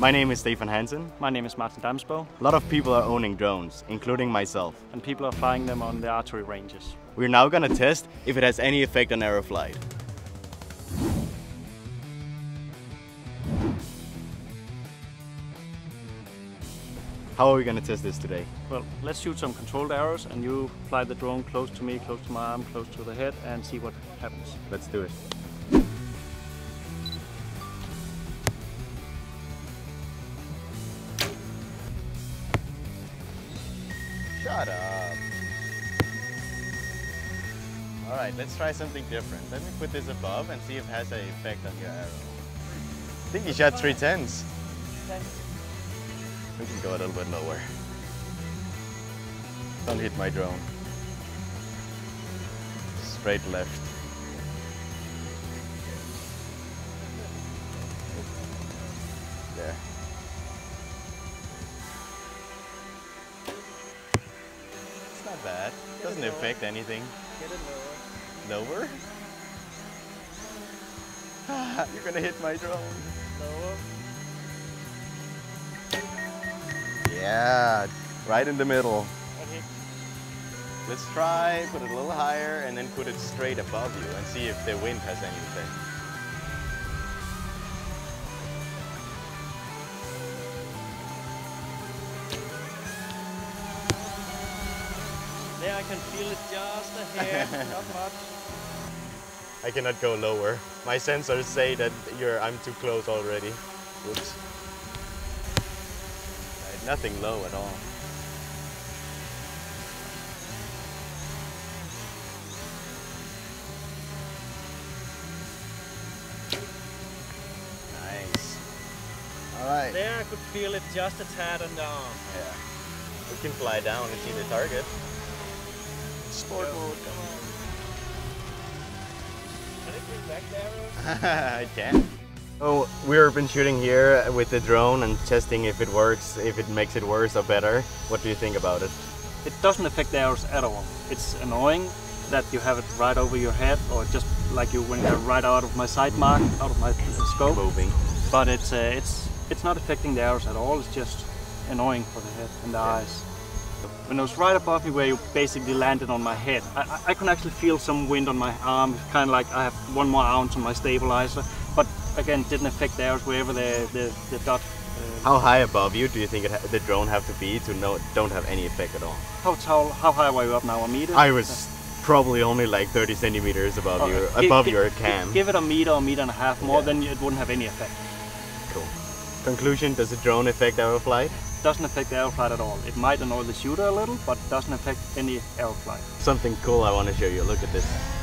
My name is Stephan Hansen. My name is Martin Damsbo. A lot of people are owning drones, including myself. And people are flying them on the archery ranges. We're now gonna test if it has any effect on arrow flight. How are we gonna test this today? Well, let's shoot some controlled arrows and you fly the drone close to me, close to my arm, close to the head and see what happens. Let's do it. Shut up. All right, let's try something different. Let me put this above and see if it has an effect on your arrow. I think you shot 310s. We can go a little bit lower. Don't hit my drone. Straight left. There. Not bad. It doesn't affect anything. Get it lower. Lower? You're gonna hit my drone. Lower. Yeah, right in the middle. Okay. Let's try, put it a little higher and then put it straight above you and see if the wind has any effect. There, I can feel it just a hair, not much. I cannot go lower. My sensors say that I'm too close already. Oops. Right, nothing low at all. Nice. All right. There, I could feel it just a tad and down. Yeah. We can fly down and see the target. Sport mode, come on. Can it bring back the arrow? I can. So we've been shooting here with the drone and testing if it works, if it makes it worse or better. What do you think about it? It doesn't affect the arrows at all. It's annoying that you have it right over your head or just like you when you're right out of my sight mark, out of my scope. Moving. But it's not affecting the arrows at all. It's just annoying for the head and the eyes. When it was right above me where you basically landed on my head, I can actually feel some wind on my arm, kind of like I have one more ounce on my stabilizer, but again, it didn't affect the arrows wherever the dot. How high above you do you think the drone have to be to don't have any effect at all? How high were you up now, a meter? I was probably only like 30 centimeters above you, above your cam. Give it a meter and a half more, then it wouldn't have any effect. Cool. Conclusion, does the drone affect arrow flight? Doesn't affect the arrow flight at all. It might annoy the shooter a little, but doesn't affect any arrow flight. Something cool I want to show you. Look at this.